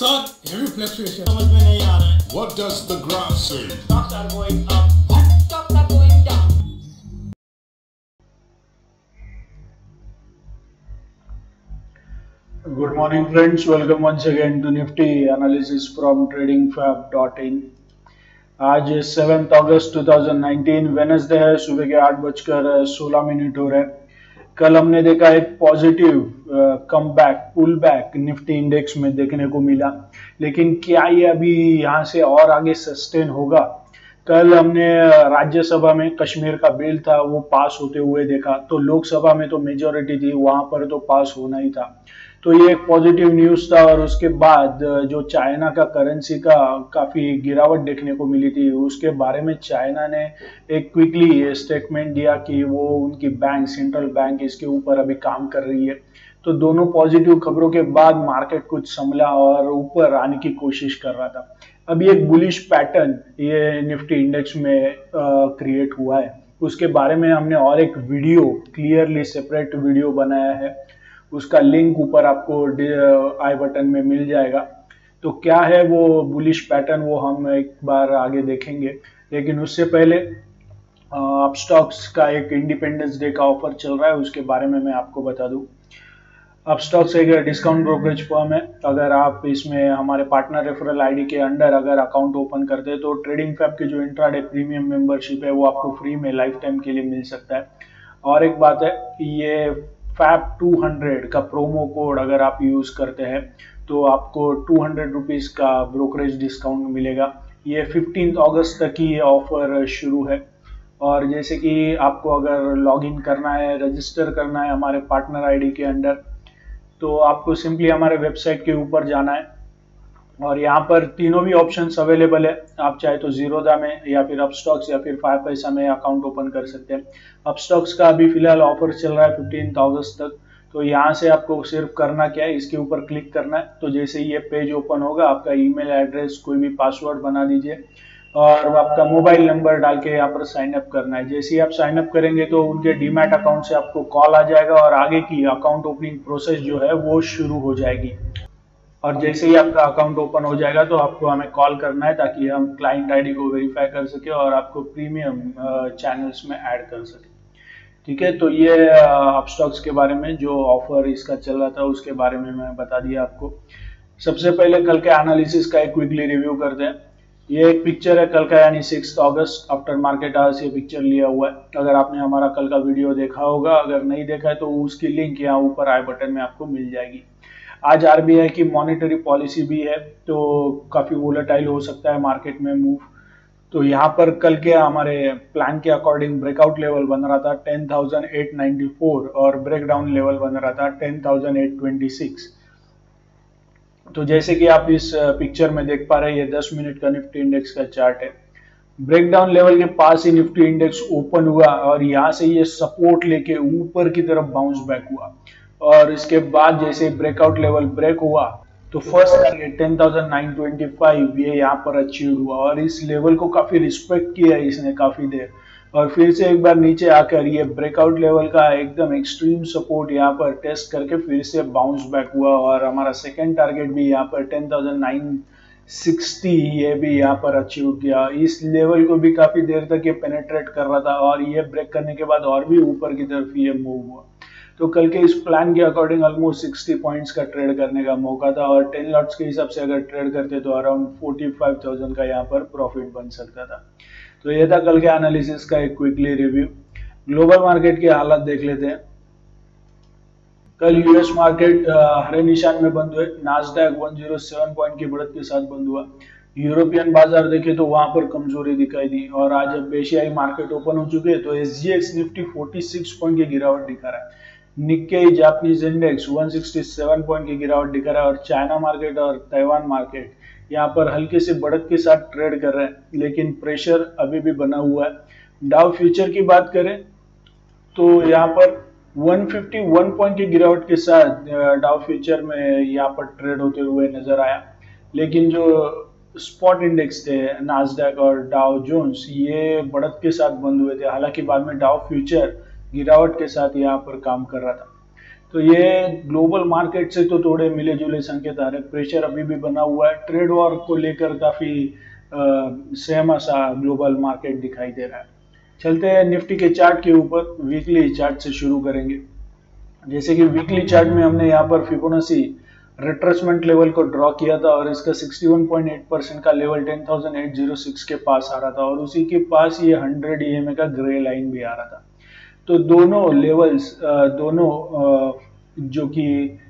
Sir, heavy fluctuation. समझ में नहीं आ रहा है. What does the graph say? Stocks are going up. Stocks are going down. Good morning, friends. Welcome once again to Nifty analysis from TradingFab.in. आज 7th अगस्त 2019 Wednesday है. सुबह के 8:16 हो रहे हैं. कल हमने देखा एक positive comeback pullback Nifty index में देखने को मिला, लेकिन क्या ये अभी यहाँ से और आगे सस्टेन होगा? कल हमने राज्यसभा में कश्मीर का बिल था वो पास होते हुए देखा, तो लोकसभा में तो मेजॉरिटी थी, वहाँ पर तो पास होना ही था, तो ये एक पॉजिटिव न्यूज़ था. और उसके बाद जो चाइना का करेंसी का काफ़ी गिरावट देखने को मिली थी, उसके बारे में चाइना ने एक क्विकली स्टेटमेंट दिया कि वो उनकी बैंक सेंट्रल बैंक इसके ऊपर अभी काम कर रही है. तो दोनों पॉजिटिव खबरों के बाद मार्केट कुछ संभला और ऊपर आने की कोशिश कर रहा था. अभी एक बुलिश पैटर्न ये निफ्टी इंडेक्स में क्रिएट हुआ है. उसके बारे में हमने और एक वीडियो क्लियरली सेपरेट वीडियो बनाया है, उसका लिंक ऊपर आपको आई बटन में मिल जाएगा. तो क्या है वो बुलिश पैटर्न, वो हम एक बार आगे देखेंगे. लेकिन उससे पहले अपस्टॉक्स का एक इंडिपेंडेंस डे का ऑफर चल रहा है, उसके बारे में मैं आपको बता दूं. अपस्टॉक्स एक डिस्काउंट ब्रोकरेज फर्म है. अगर आप इसमें हमारे पार्टनर रेफरल आईडी के अंडर अगर अकाउंट ओपन करते हैं तो ट्रेडिंग फैब की जो इंट्राडे प्रीमियम मेंबरशिप है वो आपको फ्री में लाइफ टाइम के लिए मिल सकता है. और एक बात है, ये फैब 200 का प्रोमो कोड अगर आप यूज़ करते हैं तो आपको 200 रुपीज़ का ब्रोकरेज डिस्काउंट मिलेगा. ये 15 अगस्त तक ही ये ऑफ़र शुरू है. और जैसे कि आपको अगर लॉगिन करना है, रजिस्टर करना है हमारे पार्टनर आईडी के अंडर, तो आपको सिंपली हमारे वेबसाइट के ऊपर जाना है. और यहाँ पर तीनों भी ऑप्शंस अवेलेबल है. आप चाहे तो जीरोधा में या फिर अपस्टॉक्स या फिर फाइव पैसा में अकाउंट ओपन कर सकते हैं. अपस्टॉक्स का अभी फिलहाल ऑफर चल रहा है 15 अगस्त तक. तो यहाँ से आपको सिर्फ करना क्या है, इसके ऊपर क्लिक करना है. तो जैसे ये पेज ओपन होगा, आपका ईमेल एड्रेस कोई भी पासवर्ड बना दीजिए और आपका मोबाइल नंबर डाल के यहाँ पर साइनअप करना है. जैसे ही आप साइनअप करेंगे तो उनके डीमैट अकाउंट से आपको कॉल आ जाएगा और आगे की अकाउंट ओपनिंग प्रोसेस जो है वो शुरू हो जाएगी. और जैसे ही आपका अकाउंट ओपन हो जाएगा तो आपको हमें कॉल करना है ताकि हम क्लाइंट आईडी को वेरीफाई कर सके और आपको प्रीमियम चैनल्स में ऐड कर सके. ठीक है, तो ये अपस्टॉक्स के बारे में जो ऑफर इसका चल रहा था उसके बारे में मैं बता दिया आपको. सबसे पहले कल के एनालिसिस का एक क्विकली रिव्यू करते हैं. ये एक पिक्चर है कल का, यानी 6 अगस्त आफ्टर मार्केट आवर्स ये पिक्चर लिया हुआ है. अगर आपने हमारा कल का वीडियो देखा होगा, अगर नहीं देखा है तो उसकी लिंक यहाँ ऊपर आई बटन में आपको मिल जाएगी. आज आरबीआई की मॉनेटरी पॉलिसी भी है, तो काफ़ी वोलेटाइल हो सकता है मार्केट में मूव. तो यहाँ पर कल के हमारे प्लान के अकॉर्डिंग ब्रेकआउट लेवल बन रहा था 10,894 और ब्रेकडाउन लेवल बन रहा था 10,826. तो जैसे कि आप इस पिक्चर में देख पा रहे हैं, ये 10 मिनट का निफ्टी इंडेक्स का चार्ट है. ब्रेकडाउन लेवल के पास ही निफ्टी इंडेक्स ओपन हुआ और यहाँ से ये सपोर्ट लेके ऊपर की तरफ बाउंस बैक हुआ. और इसके बाद जैसे ब्रेकआउट लेवल ब्रेक हुआ तो फर्स्ट टारगेट 10,925 ये यहाँ पर अचीव हुआ और इस लेवल को काफ़ी रिस्पेक्ट किया है इसने काफ़ी देर. और फिर से एक बार नीचे आकर ये ब्रेकआउट लेवल का एकदम एक्सट्रीम सपोर्ट यहाँ पर टेस्ट करके फिर से बाउंस बैक हुआ. और हमारा सेकंड टारगेट भी यहाँ पर 10,960 ये भी यहाँ पर अचीव किया. इस लेवल को भी काफ़ी देर तक ये पेनेट्रेट कर रहा था और ये ब्रेक करने के बाद और भी ऊपर की तरफ ये मूव हुआ. तो कल के इस प्लान के अकॉर्डिंग ऑलमोस्ट 60 पॉइंट्स का ट्रेड करने का मौका था और 10 लॉट्स के हिसाब से अगर ट्रेड करते तो अराउंड 45,000 का यहाँ पर प्रॉफिट बन सकता था. तो ये था कल के एनालिसिस का एक क्विकली रिव्यू. ग्लोबल मार्केट की हालत देख लेते हैं. कल यूएस मार्केट हरे निशान में बंद हुए. नास्डैक 107 पॉइंट की बढ़त के साथ बंद हुआ. यूरोपियन बाजार देखे तो वहां पर कमजोरी दिखाई दी. और आज जब एशियाई मार्केट ओपन हो चुके हैं तो एसजीएक्स निफ्टी 46 पॉइंट की गिरावट दिखा रहा है. निक्केई जापानीज इंडेक्स 167 पॉइंट की गिरावट दिखा रहा है. और चाइना मार्केट और ताइवान मार्केट यहाँ पर हल्के से बढ़त के साथ ट्रेड कर रहे हैं, लेकिन प्रेशर अभी भी बना हुआ है. डाउ फ्यूचर की बात करें तो यहाँ पर 151 पॉइंट की गिरावट के साथ डाउ फ्यूचर में यहाँ पर ट्रेड होते हुए नजर आया. लेकिन जो स्पॉट इंडेक्स थे नास्डैक और डाउ जोन्स ये बढ़त के साथ बंद हुए थे, हालांकि बाद में डाउ फ्यूचर गिरावट के साथ यहाँ पर काम कर रहा था. तो ये ग्लोबल मार्केट से तो थोड़े मिले जुले संकेत आ रहे, प्रेशर अभी भी बना हुआ है, ट्रेड वॉर को लेकर काफ़ी सहमा सा ग्लोबल मार्केट दिखाई दे रहा है। चलते हैं निफ्टी के चार्ट के ऊपर, वीकली चार्ट से शुरू करेंगे। जैसे कि वीकली चार्ट में हमने यहाँ पर फिबोनाची रिट्रेसमेंट लेवल को ड्रॉ किया था और इसका 61.8% का लेवल 10,806 के पास आ रहा था और उसी के पास ये 100 EMA का ग्रे लाइन भी आ रहा था। तो दोनों लेवल्स, दोनों जो कि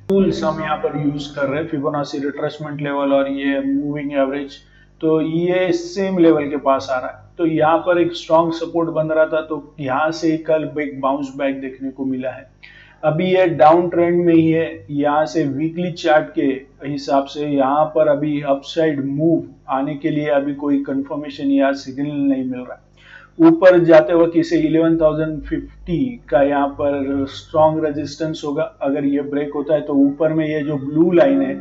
टूल्स हम यहाँ पर यूज कर रहे हैं, फिबोनाची रिट्रेसमेंट लेवल और ये मूविंग एवरेज, तो ये सेम लेवल के पास आ रहा है। तो यहाँ पर एक स्ट्रॉन्ग सपोर्ट बन रहा था, तो यहाँ से कल बिग बाउंस बैक देखने को मिला है। अभी ये डाउन ट्रेंड में ही है, यहाँ से वीकली चार्ट के हिसाब से यहाँ पर अभी अपसाइड मूव आने के लिए अभी कोई कंफर्मेशन या सिग्नल नहीं मिल रहा। ऊपर जाते वक्त इसे 11,050 का यहाँ पर स्ट्रॉन्ग रेजिस्टेंस होगा, अगर ये ब्रेक होता है तो ऊपर में ये जो ब्लू लाइन है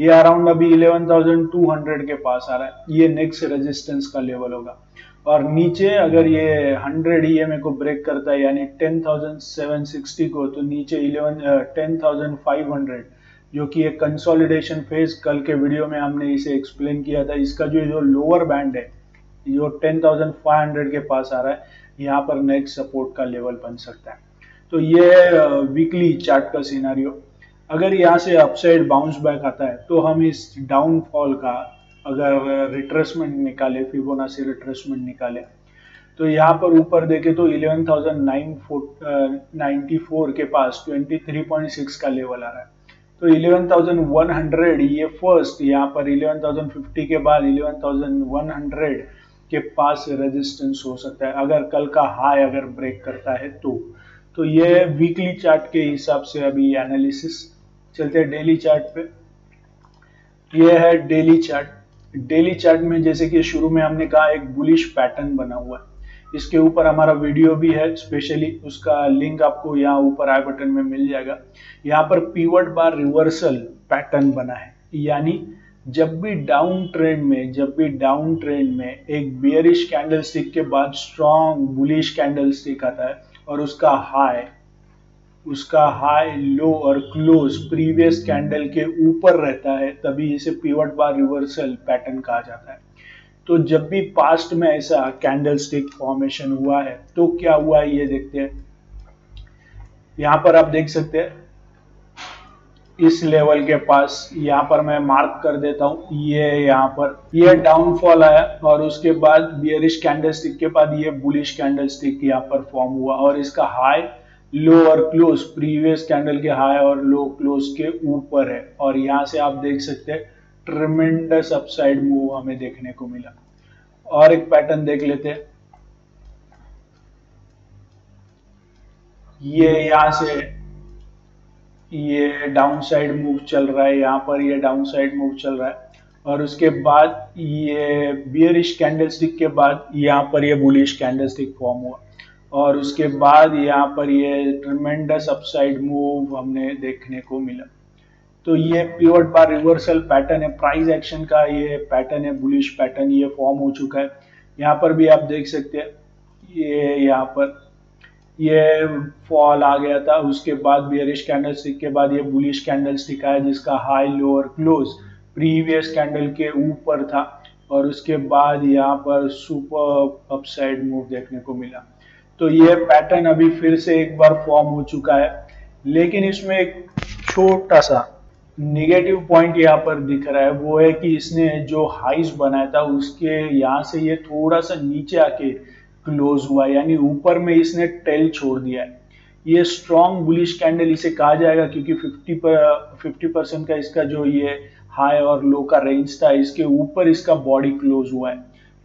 ये अराउंड अभी 11,200 के पास आ रहा है, ये नेक्स्ट रेजिस्टेंस का लेवल होगा। और नीचे अगर ये 100 EMA को ब्रेक करता है यानी 10,760 को, तो नीचे 10,500 जो कि एक कंसोलिडेशन फेज, कल के वीडियो में हमने इसे एक्सप्लेन किया था। इसका जो लोअर बैंड है जो 10,500 के पास आ रहा है, यहाँ पर नेक्स्ट सपोर्ट का लेवल बन सकता है। तो ये वीकली चार्ट का सिनेरियो। अगर यहाँ से अपसाइड बाउंस बैक आता है तो हम इस डाउनफॉल का अगर रिट्रेसमेंट निकाले, फिबोनाची रिट्रेसमेंट निकाले, तो यहाँ पर ऊपर देखें तो 11,994 के पास 23.6 का लेवल आ रहा है। तो 11,100 ये फर्स्ट, यहाँ पर 11,050 के बाद 11,100 के पास रेजिस्टेंस हो सकता है अगर कल का हाई अगर ब्रेक करता है तो ये वीकली चार्ट के हिसाब से अभी एनालिसिस। चलते हैं डेली चार्ट पे। ये है डेली चार्ट। डेली चार्ट में जैसे कि शुरू में हमने कहा एक बुलिश पैटर्न बना हुआ है, इसके ऊपर हमारा वीडियो भी है स्पेशली, उसका लिंक आपको यहाँ ऊपर आई बटन में मिल जाएगा। यहाँ पर पिवट बार रिवर्सल पैटर्न बना है, यानी जब भी डाउन ट्रेंड में एक बियरिश कैंडलस्टिक के बाद स्ट्रॉन्ग बुलिश कैंडलस्टिक आता है और उसका हाई लो और क्लोज प्रीवियस कैंडल के ऊपर रहता है, तभी इसे पिवट बार रिवर्सल पैटर्न कहा जाता है। तो जब भी पास्ट में ऐसा कैंडलस्टिक फॉर्मेशन हुआ है तो क्या हुआ है ये देखते हैं। यहाँ पर आप देख सकते हैं इस लेवल के पास, यहाँ पर मैं मार्क कर देता हूँ, ये यहाँ पर ये डाउनफॉल आया और उसके बाद बियरिश कैंडलस्टिक के बाद ये बुलिश कैंडलस्टिक यहाँ पर फॉर्म हुआ और इसका हाई लो और क्लोज प्रीवियस कैंडल के हाई और लो क्लोज के ऊपर है और यहाँ से आप देख सकते हैं ट्रेमेंडस अपसाइड मूव हमें देखने को मिला। और एक पैटर्न देख लेते हैं, ये यहाँ से ये डाउन साइड मूव चल रहा है, यहाँ पर ये डाउन साइड मूव चल रहा है और उसके बाद ये बियरिश कैंडलस्टिक के बाद यहाँ पर ये बुलिश कैंडलस्टिक फॉर्म हुआ और उसके बाद यहाँ पर ये ट्रेमेंडस अपसाइड मूव हमने देखने को मिला। तो ये पिवट बार रिवर्सल पैटर्न है, प्राइस एक्शन का ये पैटर्न है, बुलिश पैटर्न ये फॉर्म हो चुका है। यहाँ पर भी आप देख सकते हैं ये यहाँ पर ये फॉल आ गया था, उसके बाद बियरिश कैंडलस्टिक के बाद ये बुलिश कैंडलस्टिक आया जिसका हाई लो और क्लोज प्रीवियस कैंडल के ऊपर था और उसके बाद यहाँ पर सुपर अपसाइड मूव देखने को मिला। तो ये पैटर्न अभी फिर से एक बार फॉर्म हो चुका है, लेकिन इसमें एक छोटा सा नेगेटिव पॉइंट यहाँ पर दिख रहा है, वो है कि इसने जो हाइज बनाया था उसके यहाँ से ये थोड़ा सा नीचे आके क्लोज हुआ, यानी ऊपर में इसने टेल छोड़ दिया है। ये स्ट्रॉन्ग बुलिश कैंडल इसे कहा जाएगा क्योंकि 50% का इसका जो ये हाई और लो का रेंज था इसके ऊपर इसका बॉडी क्लोज हुआ है,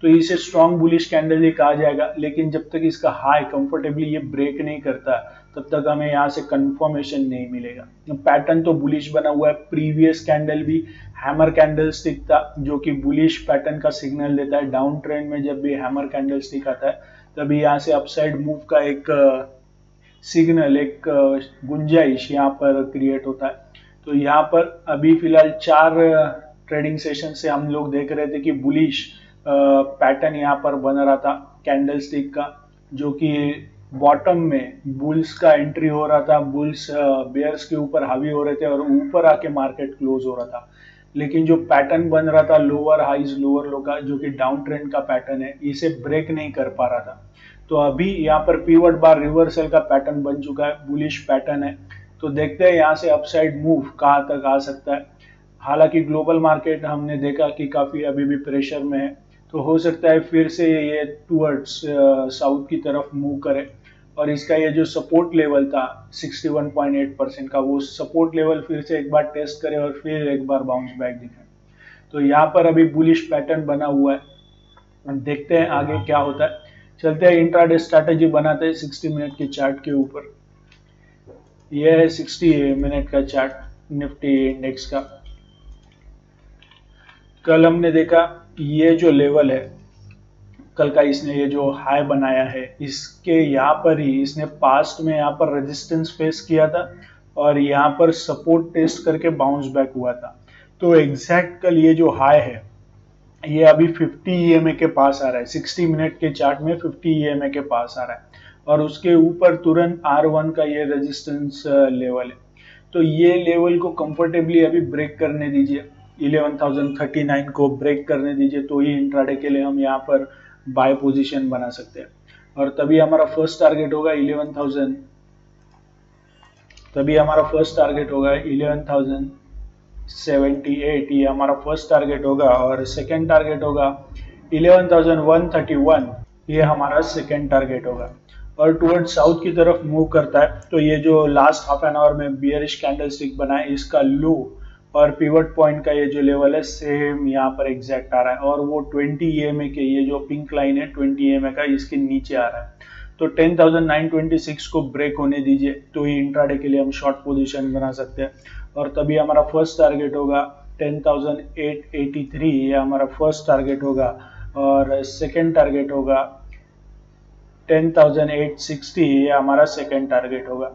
तो इसे स्ट्रॉन्ग बुलिश कैंडल ही कहा जाएगा। लेकिन जब तक इसका हाई कंफर्टेबली ये ब्रेक नहीं करता तब तक हमें यहाँ से कंफर्मेशन नहीं मिलेगा। पैटर्न तो बुलिश बना हुआ है, प्रीवियस कैंडल भी हैमर कैंडलस्टिक था जो कि बुलिश पैटर्न का सिग्नल देता है। डाउन ट्रेंड में जब भी हैमर कैंडलस्टिक आता है तभी यहाँ से अपसाइड मूव का एक सिग्नल, एक गुंजाइश यहाँ पर क्रिएट होता है। तो यहाँ पर अभी फिलहाल 4 ट्रेडिंग सेशन से हम लोग देख रहे थे कि बुलिश पैटर्न यहाँ पर बन रहा था कैंडलस्टिक का, जो कि बॉटम में बुल्स का एंट्री हो रहा था, बुल्स बेयर्स के ऊपर हावी हो रहे थे और ऊपर आके मार्केट क्लोज हो रहा था। लेकिन जो पैटर्न बन रहा था लोअर हाइज लोअर लो का, जो कि डाउन ट्रेंड का पैटर्न है, इसे ब्रेक नहीं कर पा रहा था। तो अभी यहाँ पर पिवट बार रिवर्सल का पैटर्न बन चुका है, बुलिश पैटर्न है। तो देखते हैं यहाँ से अपसाइड मूव कहाँ तक आ सकता है। हालांकि ग्लोबल मार्केट हमने देखा कि काफ़ी अभी भी प्रेशर में है, तो हो सकता है फिर से ये टूवर्ड्स साउथ की तरफ मूव करे और इसका ये जो सपोर्ट लेवल था 61.8% का, वो सपोर्ट लेवल फिर से एक बार टेस्ट करे और फिर एक बार बाउंस बैक दिखाए। तो यहाँ पर अभी बुलिश पैटर्न बना हुआ है, देखते हैं आगे क्या होता है। चलते हैं इंट्राडे स्ट्रैटेजी बनाते हैं 60 मिनट के चार्ट के ऊपर। यह है 60 मिनट का चार्ट निफ्टी इंडेक्स का। कल हमने देखा ये जो लेवल है, कल का इसने ये जो हाई बनाया है, इसके यहाँ पर ही इसने पास्ट में यहाँ पर रेजिस्टेंस फेस किया था और यहाँ पर सपोर्ट टेस्ट करके बाउंस बैक हुआ था। तो एग्जैक्ट कल ये जो हाई है ये अभी 50 EMA के पास आ रहा है, 60 मिनट के चार्ट में 50 EMA के पास आ रहा है और उसके ऊपर तुरंत R1 का ये रेजिस्टेंस लेवल है। तो ये लेवल को कंफर्टेबली अभी ब्रेक करने दीजिए, 11,039 को ब्रेक करने दीजिए, तो ये इंट्राडे के लिए हम यहाँ पर बाय पोजीशन बना सकते हैं और तभी हमारा फर्स्ट टारगेट होगा 11,000, तभी हमारा फर्स्ट टारगेट होगा 11,078, ये हमारा फर्स्ट टारगेट होगा और सेकंड टारगेट होगा 11,131, ये हमारा सेकंड टारगेट होगा। और टुवर्ड साउथ की तरफ मूव करता है तो ये जो लास्ट हाफ एन आवर में बियरिश कैंडलस्टिक बना है, इसका लो और पिवट पॉइंट का ये जो लेवल है सेम यहाँ पर एग्जैक्ट आ रहा है और वो 20 EMA के ये जो पिंक लाइन है 20 EMA का, इसके नीचे आ रहा है। तो 10,926 को ब्रेक होने दीजिए, तो ये इंट्राडे के लिए हम शॉर्ट पोजीशन बना सकते हैं और तभी हमारा फर्स्ट टारगेट होगा 10,883, ये हमारा फर्स्ट टारगेट होगा और सेकंड टारगेट होगा 10,860, ये हमारा सेकंड टारगेट होगा।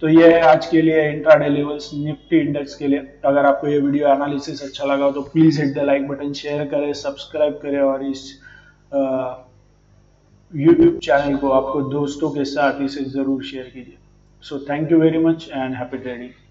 तो ये है आज के लिए इंट्राडे लेवल्स निफ्टी इंडेक्स के लिए। अगर आपको ये वीडियो एनालिसिस अच्छा लगा हो तो please hit the like button, share करें, सब्सक्राइब करें और इस YouTube चैनल को आपको दोस्तों के साथ इसे ज़रूर शेयर कीजिए। So thank you very much and happy trading.